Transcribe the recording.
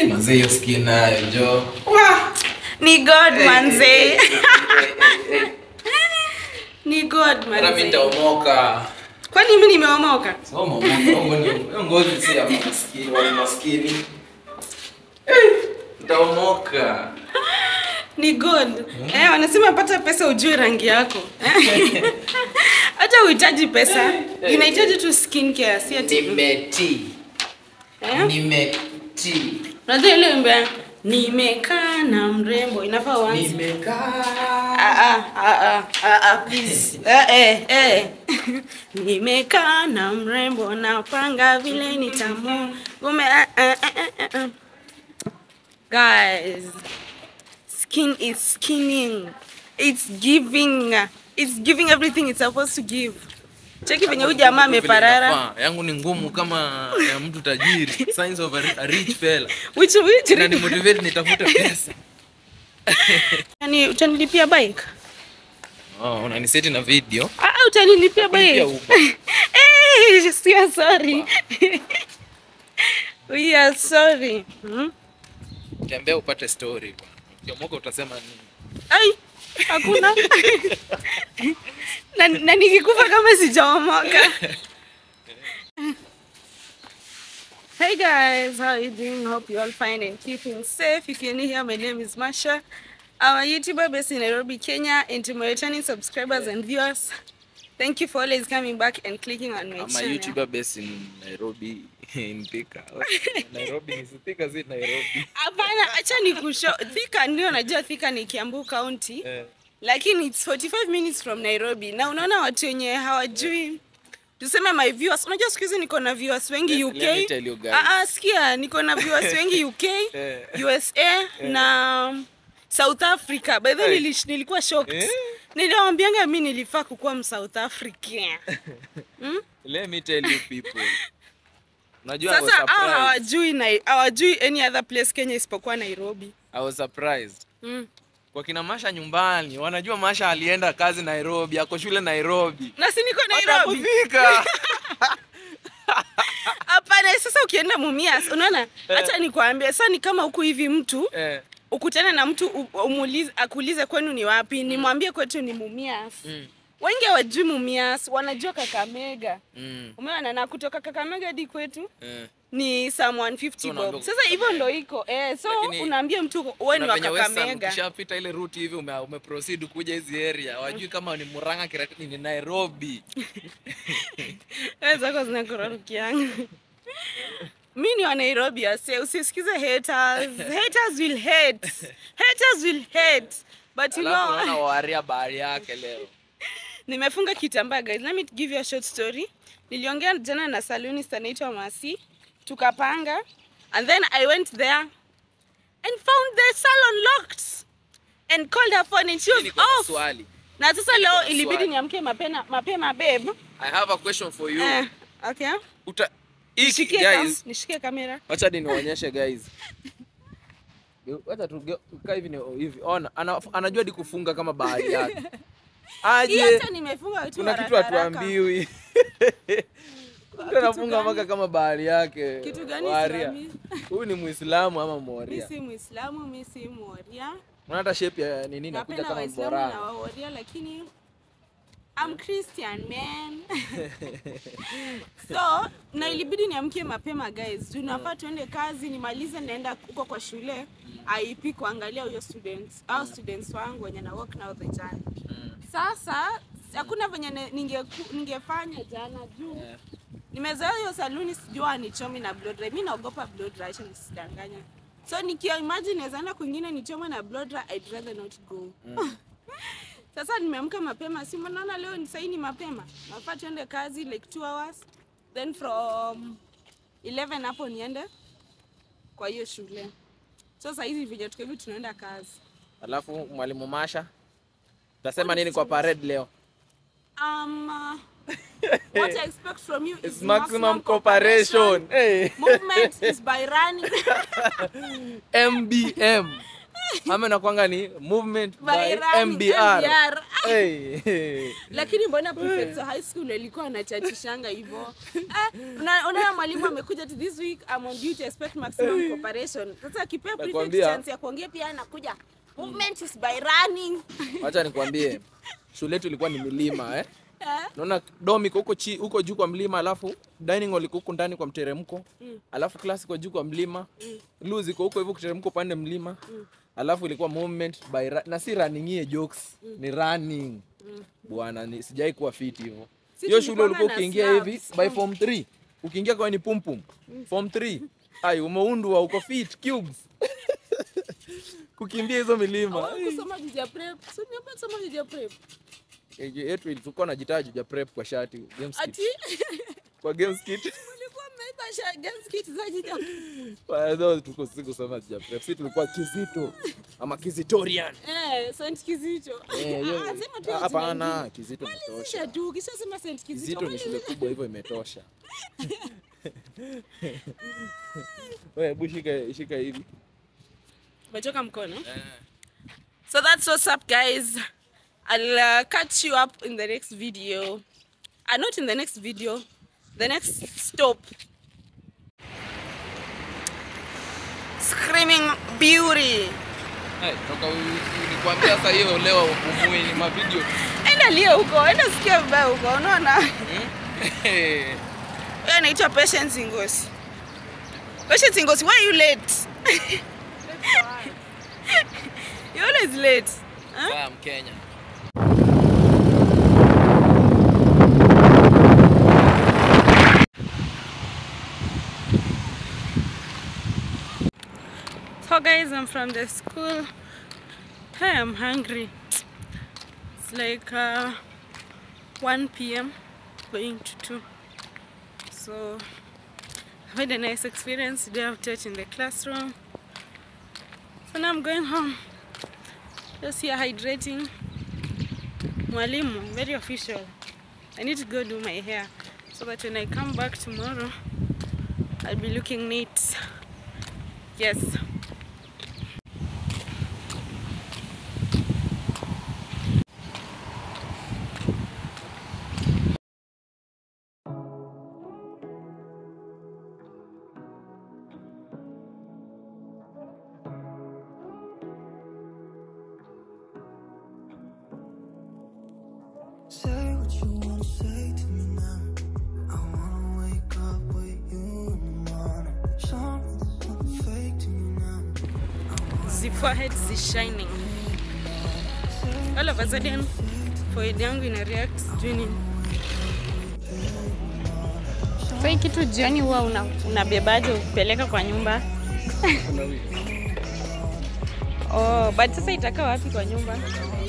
Hey, manze, your skin na jo. Wah, ni God, manze. Ni God, manze. Mara minta umoka. Kwa nini mimi nimeomoka? Somo, ngozi si ya maskini, wale maskini. Nitaomoka. Ni God. Eh, wanasema pata pesa ujue rangi yako. Acha uhitaji pesa. Unahitaji tu skincare, si ati nimeti. Nimeti. Unajua ile wimbo nimekaa na mrembo inafaa uanze. Nimekaa. Please. Nimekaa na mrembo napanga vile nitamu. Guys. Skin is skinning. It's giving everything it's supposed to give. Cheki venye huyu jamaa ameparara. Yangu ni ngumu kama ya mtu tajiri. Signs of a rich fella. Which na ni motivate nitafuta pesa. Yani utanilipia bike? Oh, unaniseti na video. Utanilipia bike. Eh, we are sorry. We are sorry. Tembea upate story bwana. Ukiamoka utasema nini? Ai, hakuna. Na nikikufa kama sijaomoka. Hey guys, how are you doing? Hope you all fine and keeping safe. If you're new here, my name is Masha. Our YouTuber based in Nairobi, Kenya, and to my returning subscribers and viewers, thank you for always coming back and clicking on my channel. I'm a YouTuber based in Nairobi. In Thika. Nairobi is Thika is Nairobi. Hapana, acha nikusho. Thika ndio najua Thika ni Kiambu County. Lakini it's 45 minutes from Nairobi. Na unaona watu wenye hawajui. Tuseme my viewers, unajua siku hizi niko na viewers wengi UK. Sikia, niko na viewers wengi UK, USA na South Africa. By the way nilikuwa shocked. Niliwaambianga mimi nilifaa kuwa Msouth African. Let me tell you people. Sasa hawajui any other place Kenya isipokuwa Nairobi. I was surprised. Kwa kina Masha nyumbani, wanajua Masha alienda kazi Nairobi, ako shule Nairobi. Na si niko Nairobi. Hapana, sasa ukienda Mumias, unaona? Acha nikuambie, sasa ni kama huku hivi mtu, ukutane na mtu umuulize akuulize kwenu ni wapi, nimwambie kwetu ni Mumias. Wengi hawajui Mumias, wanajua Kakamega. Umeona na kutoka Kakamega hadi kwetu ni some 150 bob. Sasa hivyo ndo iko. So unaambia mtu wewe ni wa Kakamega. Ukishapita ile route hivi umeproceed kuja hizi area. Hawajui kama ni Murang'a Kiratini ni Nairobi. Wewe zako zinakurukia yangu. Mimi ni wa Nairobi ase, usisikize haters. Haters will hate. Haters will hate. But you know wana waria bahari yake leo. Nimefunga kitambaa guys. Let me give you a short story. Niliongea jana na salonist anaitwa Masi. Tukapanga and then I went there and found the salon locked and called her phone and she was off. Na sasa leo ilibidi niamke mapema babe. I have a question for you. Okay. Nishike kamera. Acha nionyeshe guys. Acha tukaa hivi na hivi. Anajua hadi kufunga kama bahari yake. Aje. Hata nimefunga tu haraka. Kuna kitu atuambiwi. Kuna nafunga maka kama bahari yake. Kitu gani Islami? Huyu ni Muislamu ama Moria? Mimi si Muislamu, mimi si Moria. Unaona shape ya nini nakuja kama Moria. Na Moria lakini I'm Christian man. So, na ilibidi niamke mapema guys. Tunafaa tuende kazi nimalize naenda huko kwa shule. IEP kuangalia hiyo students. Au students wangu wenye na work nao vijana. Sasa hakuna venye ningefanya jana juu. Nimezoea hiyo saluni sijua nichome na blood dry. Mimi naogopa blood dry acha nisidanganye. So nikia imagine naweza kwingine nichome na blood dry I'd rather not go. Sasa nimeamka mapema si mbona leo ni saini mapema. Nafaa tuende kazi like 2 hours then from 11 hapo niende kwa hiyo shule. Sasa hizi vijana tuko hivi tunaenda kazi. Alafu mwalimu Masha utasema nini kwa parade leo? What I expect from you is maximum cooperation. Movement is by running. MBM. Hame nakuanga ni movement by MBR. Hey. Lakini mbona prefects high school alikuwa anachachishanga hivyo. Unaona mwalimu amekuja this week I'm on duty expect maximum cooperation. Sasa kipea prefect chance ya kuongea pia anakuja. Movement is by running. Acha nikwambie. Shule yetu ilikuwa ni milima eh. Naona domi huko huko juu kwa mlima alafu dining hall huko ndani kwa mteremko alafu class kwa juu kwa mlima luzi kwa huko hivyo mteremko pande mlima alafu ilikuwa movement by na si running jokes ni running bwana ni sijai kuwa fit hivyo hiyo shule ulikuwa ukiingia hivi by form 3 ukiingia kwa ni pumpum form 3 ai umeundwa uko fit cubes kukimbia hizo milima kusoma vijia prep sio nipo kusoma vijia prep yetu ilikuwa najitaji ya prep kwa shati games kit kwa games kit ulikuwa mmeita shati games kit zaidi kwa hiyo tuko siku sana ya prep sisi tulikuwa kizito ama kizitorian Saint Kizito hapa ana kizito mtosha tu kisha sema Saint Kizito ni shule kubwa hivyo imetosha wewe bushika shika hivi bachoka mkono so that's what's up guys. I'll catch you up in the next video. Not in the next video. The next stop. Screaming beauty. Hey, toka unikwambia sasa hiyo leo upumue ni ma video. Enda leo huko, enda sikia mbaya huko, unaona? Wewe unaitwa Patience Ngosi. Patience Ngosi, why are you late? You're always late. Huh? I'm Kenya. Guys, I'm from the school. Hey, I'm hungry. It's like 1 p.m. going to 2. So I had a nice experience today of church in the classroom. So now I'm going home. Just here hydrating. Mwalimu, very official. I need to go do my hair so that when I come back tomorrow, I'll be looking neat. Yes. The forehead is shining. All of a sudden, forehead yangu ina react juni. Kwa kitu juni huwa unabebaje upeleka kwa nyumba? Oh, but sasa itakaa wapi kwa nyumba?